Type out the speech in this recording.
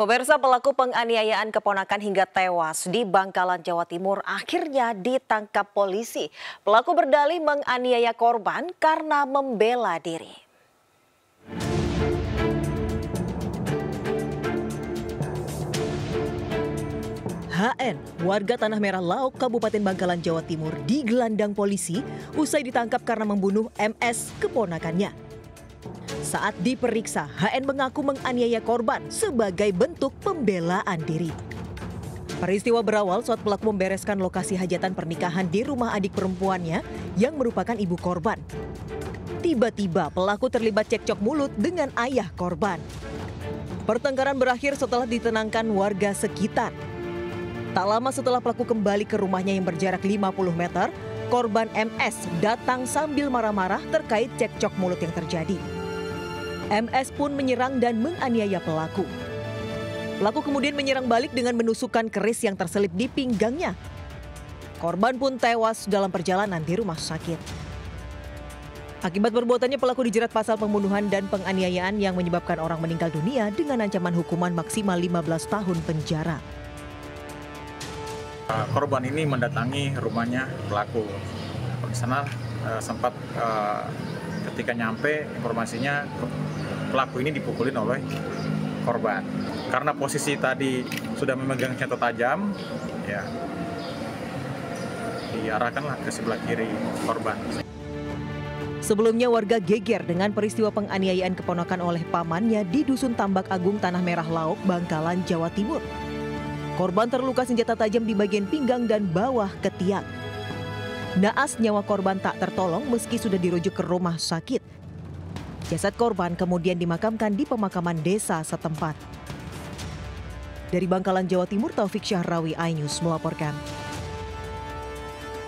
Pemirsa, pelaku penganiayaan keponakan hingga tewas di Bangkalan, Jawa Timur akhirnya ditangkap polisi. Pelaku berdalih menganiaya korban karena membela diri. HN, warga Tanah Merah Lauk, Kabupaten Bangkalan, Jawa Timur digelandang polisi usai ditangkap karena membunuh MS, keponakannya. Saat diperiksa, HN mengaku menganiaya korban sebagai bentuk pembelaan diri. Peristiwa berawal saat pelaku membereskan lokasi hajatan pernikahan di rumah adik perempuannya yang merupakan ibu korban. Tiba-tiba pelaku terlibat cekcok mulut dengan ayah korban. Pertengkaran berakhir setelah ditenangkan warga sekitar. Tak lama setelah pelaku kembali ke rumahnya yang berjarak 50 meter, korban MS datang sambil marah-marah terkait cekcok mulut yang terjadi. MS pun menyerang dan menganiaya pelaku. Pelaku kemudian menyerang balik dengan menusukkan keris yang terselip di pinggangnya. Korban pun tewas dalam perjalanan di rumah sakit. Akibat perbuatannya, pelaku dijerat pasal pembunuhan dan penganiayaan yang menyebabkan orang meninggal dunia dengan ancaman hukuman maksimal 15 tahun penjara. Korban ini mendatangi rumahnya pelaku. Di sana sempat ketika nyampe, informasinya pelaku ini dipukulin oleh korban. Karena posisi tadi sudah memegang senjata tajam, ya diarahkanlah ke sebelah kiri korban. Sebelumnya warga geger dengan peristiwa penganiayaan keponakan oleh pamannya di Dusun Tambak Agung, Tanah Merah Lauk, Bangkalan, Jawa Timur. Korban terluka senjata tajam di bagian pinggang dan bawah ketiak. Naas, nyawa korban tak tertolong meski sudah dirujuk ke rumah sakit. Jasad korban kemudian dimakamkan di pemakaman desa setempat. Dari Bangkalan, Jawa Timur, Taufik Syahrawi, iNews melaporkan.